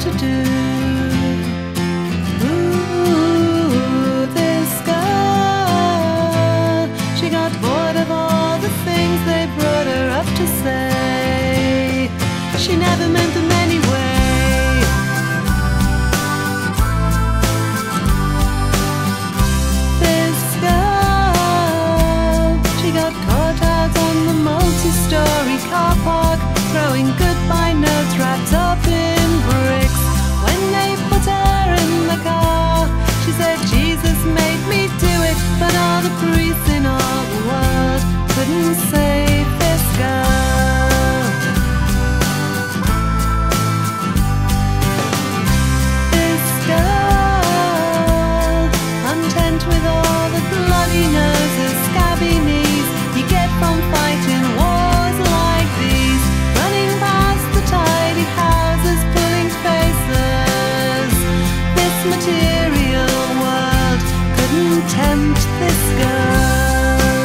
to do. Ooh, this girl, she got bored of all the things they brought her up to say. She never meant them anyway. This girl, she got caught out on the multi-story car park, throwing goodbye notes wrapped up in bricks. When they put her in the car, she said, "Jesus made me do it." But all the priests in all the world couldn't save this girl. This girl, content with all the bloody noses, scabby knees you get from fighting wars like these, running past the tidy houses, pulling faces. This material world couldn't tempt this girl.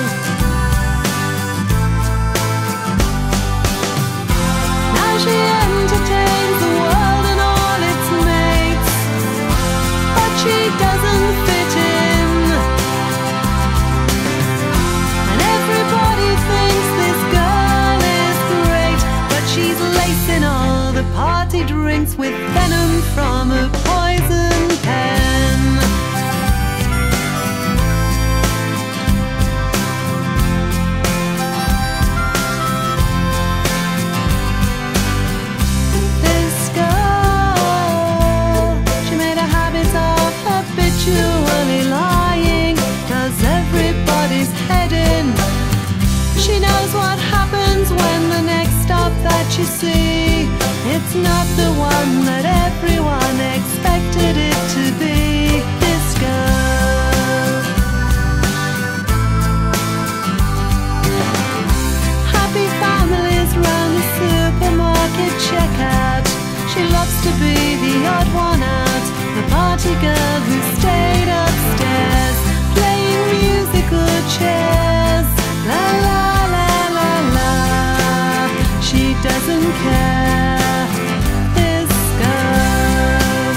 Now she entertains the world and all its mates, but she doesn't fit in, and everybody thinks this girl is great. But she's lacing all the party drinks with venom from a poison pen. This girl, she made a habit of habitually lying, 'cause everybody's heading. She knows what happens when the next stop that you see, it's not the one that everyone expected it to be. This girl, happy families round the supermarket checkout. She loves to be the odd one out, the party girl who stayed upstairs playing musical chairs. La la la la la, she doesn't care. This girl,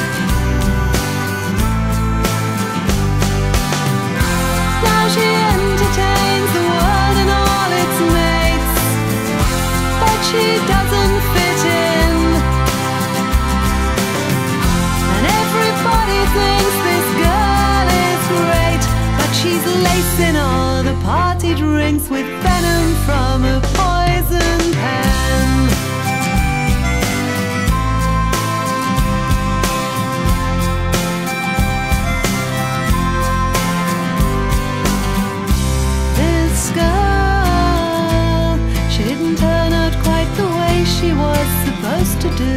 now she entertains the world and all its mates, but she doesn't fit in, and everybody thinks this girl is great. But she's lacing all the party drinks with venom from a poison pen. This girl, she didn't turn out quite the way she was supposed to do.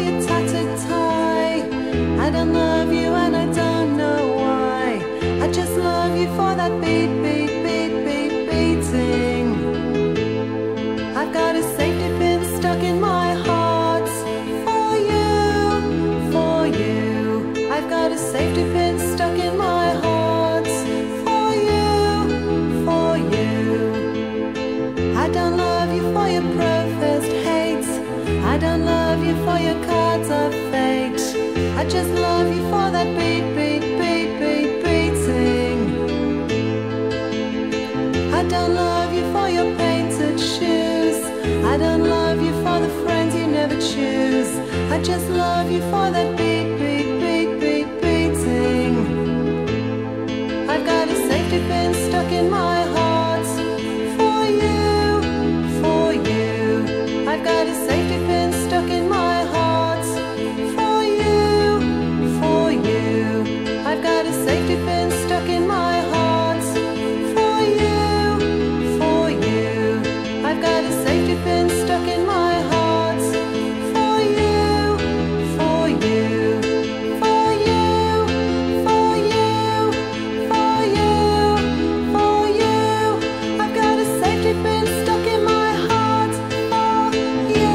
your tattered tie. I don't love you and I don't know why. I just love you for that beat, beat, beat, beat, beating. I've got a safety pin stuck in my heart for you, for you. I've got a safety pin stuck in my heart for you, for you. I don't love you for your professed hate. I don't love you for your cards of fate. I just love you for that beat, beat, beat, beat, beating. I don't love you for your painted shoes. I don't love you for the friends you never choose. I just love you for that beat, beat, beat, beat, beating. I've got a safety pin stuck in my heart for you, for you. I've got a safety pin stuck in my heart for you, for you. I've got a safety pin stuck in my heart for you, for you. I've got a safety pin stuck in my heart for you, for you, for you, for you, for you, for you. I've got a safety pin stuck in my heart for you.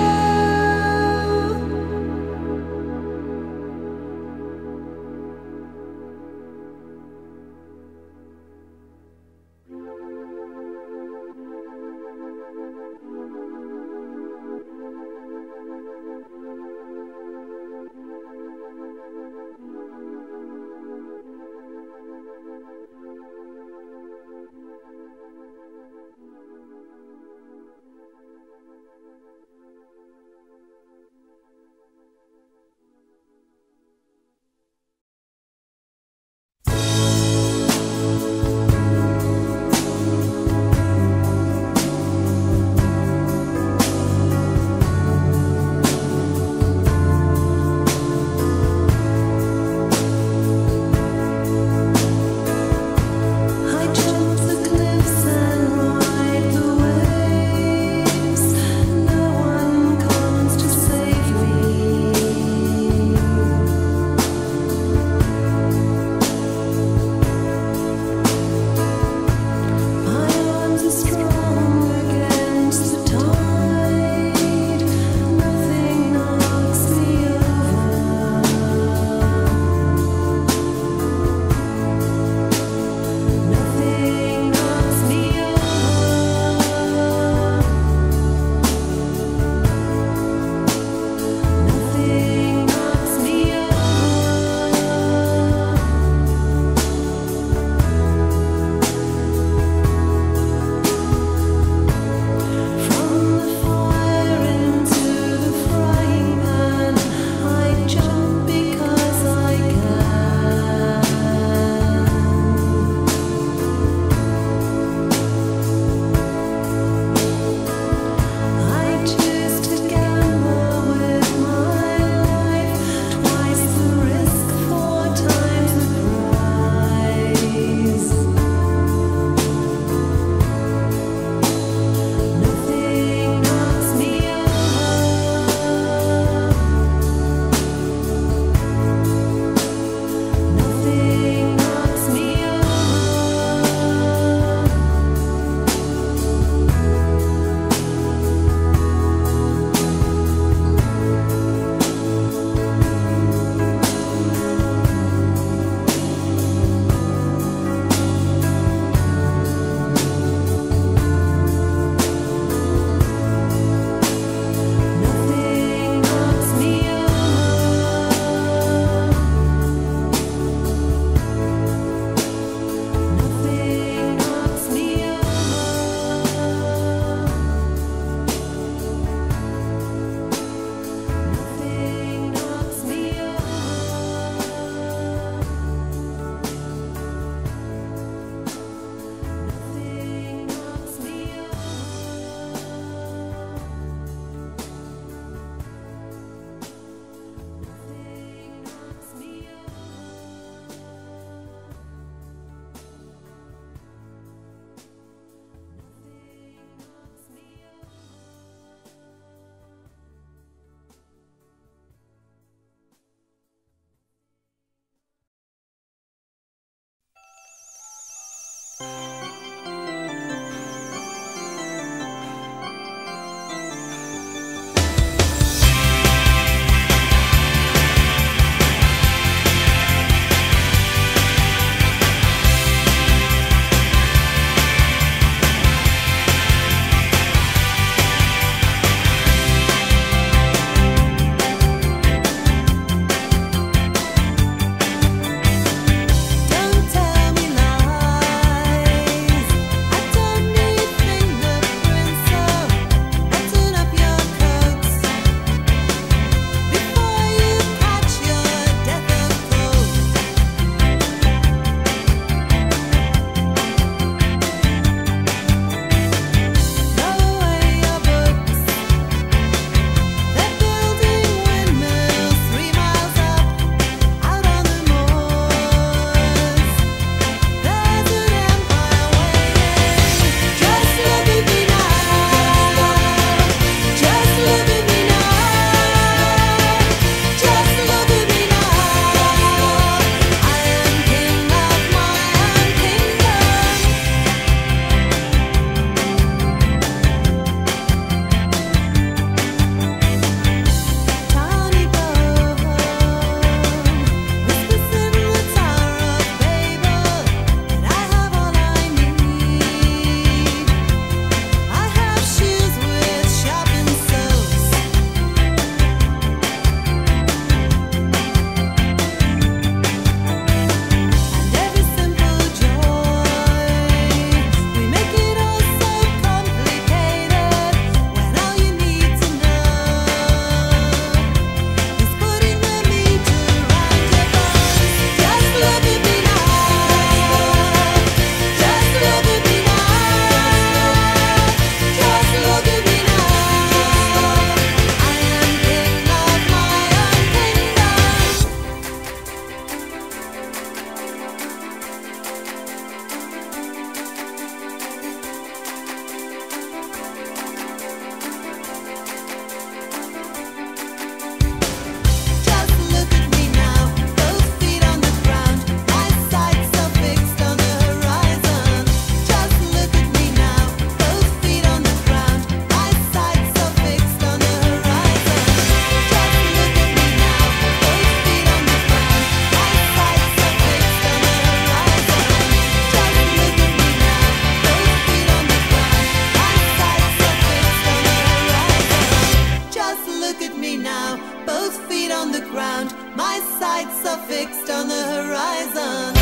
mist on the horizon.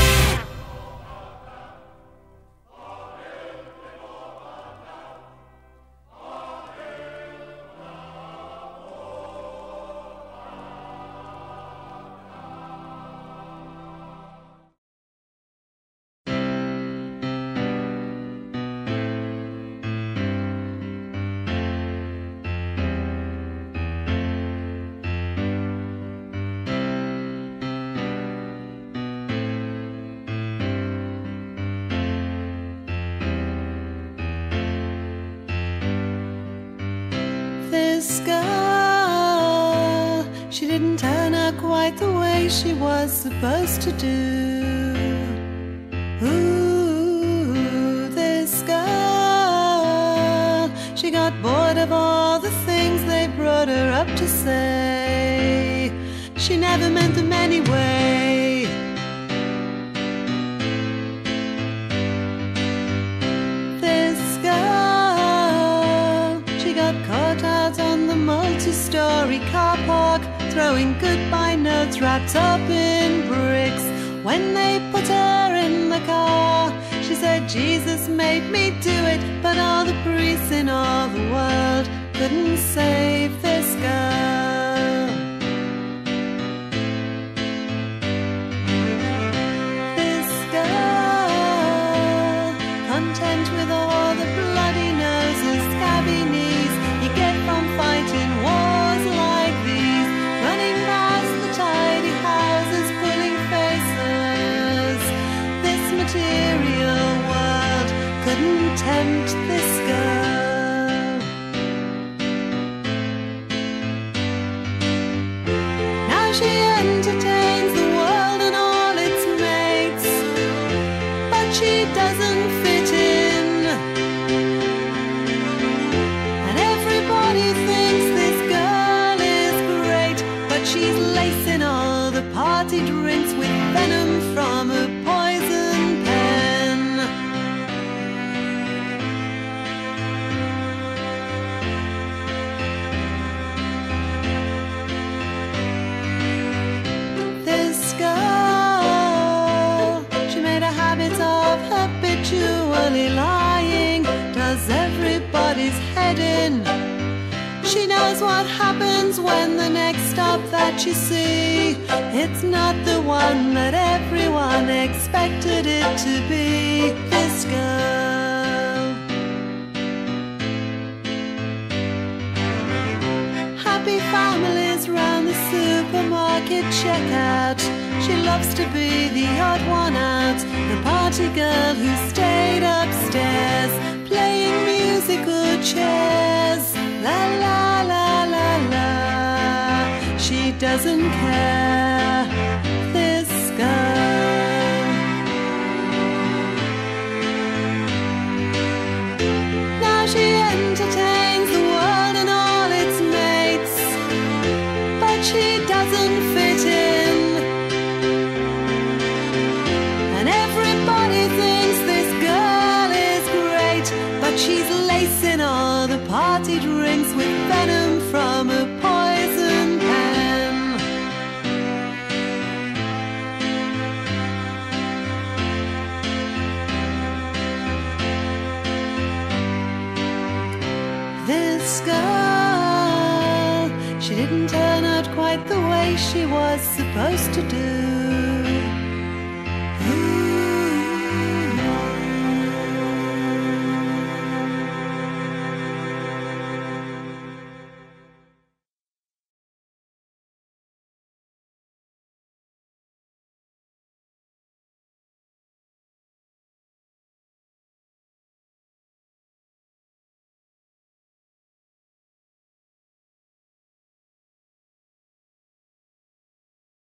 This girl, she didn't turn out quite the way she was supposed to do. Ooh, this girl, she got bored of all the things they brought her up to say. She never meant them anyway. This girl, she got caught on the multi-story car park, throwing goodbye notes wrapped up in bricks. When they put her in the car, she said, "Jesus made me do it," but all the priests in all the world couldn't save this girl. This girl, content with all the bloody noses, scabby knees you get from fighting wars like these, running past the tidy houses, pulling faces. This material world couldn't tempt this girl. Now she entertains the world and all its mates, but she doesn't fit in. She's lacing all the party drinks with venom from a poison pen. This girl, she made a habit of habitually lying, does everybody's head in. She knows what happens when the next stop that you see, it's not the one that everyone expected it to be. This girl, happy families round the supermarket checkout. She loves to be the odd one out, the party girl who stayed upstairs playing musical chairs. La la la la la, she doesn't care, this girl. Now she entertains the world and all its mates, but she doesn't fit in. And everybody thinks this girl is great, but she's lacing all the party drinks with venom from a poison pen. This girl, she didn't turn out quite the way she was supposed to do.